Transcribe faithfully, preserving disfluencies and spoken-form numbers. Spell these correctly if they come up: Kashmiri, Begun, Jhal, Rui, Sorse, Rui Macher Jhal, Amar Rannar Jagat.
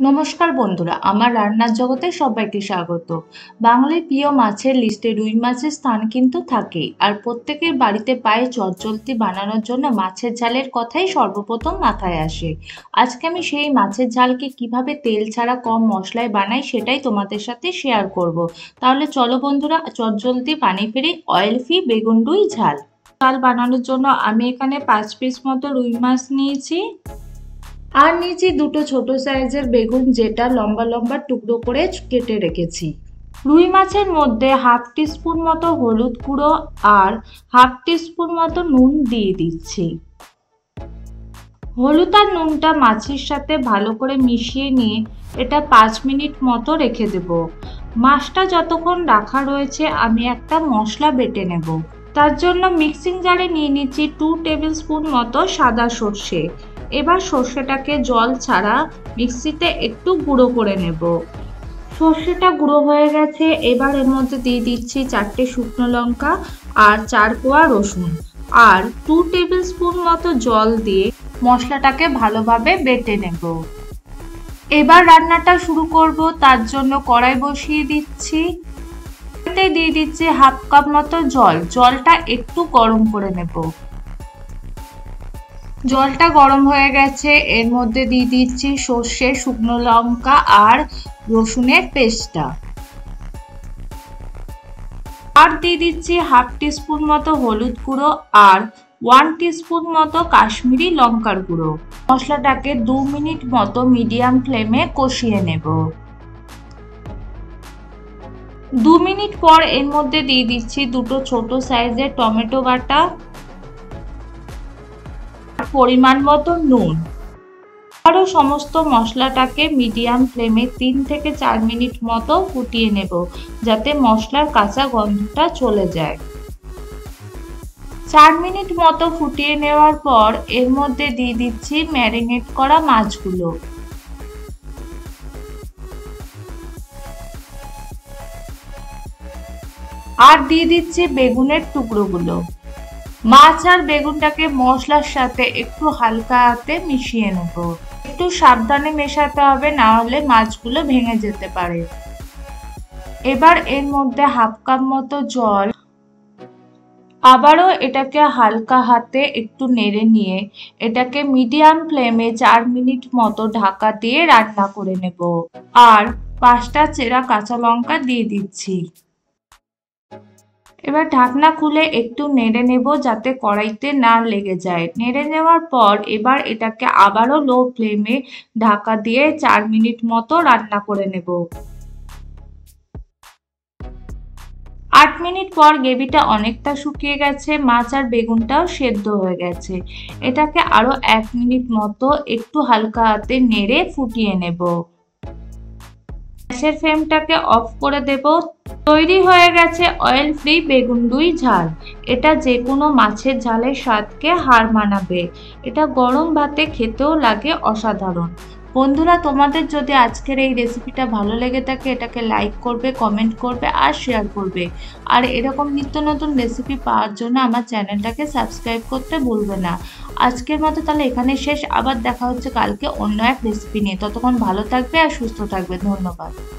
नमस्कार बंधुरा आमार रान्नार जगते सबाइके स्वागत। बांगलार प्रिय माछेर लिस्टे रुई माछेर स्थान किन्तु थाके आर प्रत्येकेर बाड़ीते पाए चटजलती बानानोर जोन्नो माछेर झालेर कथाई सर्वप्रथम माथाय आसे। आजके आमि सेई माछेर झालके किभाबे तेल छाड़ा कम मशलाय बानाई सेटाई तोमादेर साथे शेयार करब। ताहले चलो बंधुरा चटजलती पानी फेरी अएल फ्री बेगुन रुई झाल झाल बानानोर जोन्नो आमि एखाने पाँच पिस मतो रुई माछ नियेछि আর নিচে দুটো ছোট সাইজের বেগুন যেটা লম্বা লম্বা টুকরো করে কেটে রেখেছি। রুই মাছের মধ্যে হাফ টিস্পুন মতো হলুদ গুঁড়ো আর হাফ টিস্পুন মতো নুন দিয়ে দিচ্ছি। হলুদ আর নুনটা মাছের সাথে ভালো করে মিশিয়ে নিয়ে এটা পাঁচ মিনিট মতো রেখে দেব। মাছটা যতক্ষণ রাখা রয়েছে আমি একটা মশলা বেটে নেব। তার জন্য মিক্সিং জারে নিয়ে নিচ্ছি টু টেবিল স্পুন মতো সাদা সর্ষে। এবার সর্ষেটাকে জল ছাড়া মিক্সিতে একটু গুঁড়ো করে নেব। সর্ষেটা গুঁড়ো হয়ে গেছে, এবার এর মধ্যে দিয়ে দিচ্ছি চারটে শুকনো লঙ্কা আর চার কোয়া রসুন আর টু টেবিল স্পুন মতো জল দিয়ে মশলাটাকে ভালোভাবে বেটে নেব। এবার রান্নাটা শুরু করব। তার জন্য কড়াই বসিয়ে দিচ্ছি, এতে দিয়ে দিচ্ছি হাফ কাপ মতো জল। জলটা একটু গরম করে নেব। জলটা গরম হয়ে গেছে, এর মধ্যে দিয়ে দিচ্ছি সর্ষে, শুকনো লঙ্কা আর রসুনের পেস্টটা আর দিয়ে দিচ্ছি হাফ টিস্পুন মতো হলুদ গুঁড়ো আর ওয়ান টিস্পুন মতো কাশ্মীরি লঙ্কার গুঁড়ো। মশলাটাকে দু মিনিট মতো মিডিয়াম ফ্লেমে কষিয়ে নেব। দু মিনিট পর এর মধ্যে দিয়ে দিচ্ছি দুটো ছোট সাইজের টমেটো বাটা, পরিমাণ মতো নুন। আরও সমস্ত মশলাটাকে মিডিয়াম ফ্লেমে তিন থেকে চার মিনিট মতো ফুটিয়ে নেব যাতে মশলার কাঁচা গন্ধটা চলে যায়। চার মিনিট মতো ফুটিয়ে নেওয়ার পর এর মধ্যে দিয়ে দিচ্ছি ম্যারিনেট করা মাছগুলো। আর দিয়ে দিচ্ছি বেগুনের টুকরোগুলো। মাছ আর বেগুনটাকে মশলার সাথে একটু হালকা হাতে মিশিয়ে নেব। একটু সাবধানে মেশাতে হবে, না হলে মাছগুলো ভেঙে যেতে পারে। এবার এর মধ্যে হাফ কাপ মতো জল, আবারও এটাকে হালকা হাতে একটু নেড়ে নিয়ে এটাকে মিডিয়াম ফ্লেমে চার মিনিট মতো ঢাকা দিয়ে রান্না করে নেব। আর পাঁচটা চেরা কাঁচা লঙ্কা দিয়ে দিচ্ছি। এবার ঢাকনা খুলে একটু নেড়ে নেব যাতে কড়াইতে না লেগে যায়। নেড়ে নেওয়ার পর এবার এটাকে আবারও লো ফ্লেমে ঢাকা দিয়ে চার মিনিট মতো রান্না করে নেব। আট মিনিট পর গ্রেভিটা অনেকটা শুকিয়ে গেছে, মাছ আর বেগুনটাও সেদ্ধ হয়ে গেছে। এটাকে আরও এক মিনিট মতো একটু হালকা হাতে নেড়ে ফুটিয়ে নেব। গ্যাসের ফ্লেমটাকে অফ করে দেব। তৈরি হয়ে গেছে অয়েল ফ্রি বেগুন রুই ঝাল। এটা যে কোনো মাছের ঝালের স্বাদকে হার মানাবে। এটা গরম ভাতে খেতেও লাগে অসাধারণ। বন্ধুরা, তোমাদের যদি আজকের এই রেসিপিটা ভালো লেগে থাকে এটাকে লাইক করবে, কমেন্ট করবে আর শেয়ার করবে। আর এরকম নিত্য নতুন রেসিপি পাওয়ার জন্য আমার চ্যানেলটাকে সাবস্ক্রাইব করতে ভুলবে না। আজকের মতো তাহলে এখানে শেষ। আবার দেখা হচ্ছে কালকে অন্য এক রেসিপি নিয়ে। ততক্ষণ ভালো থাকবে আর সুস্থ থাকবে। ধন্যবাদ।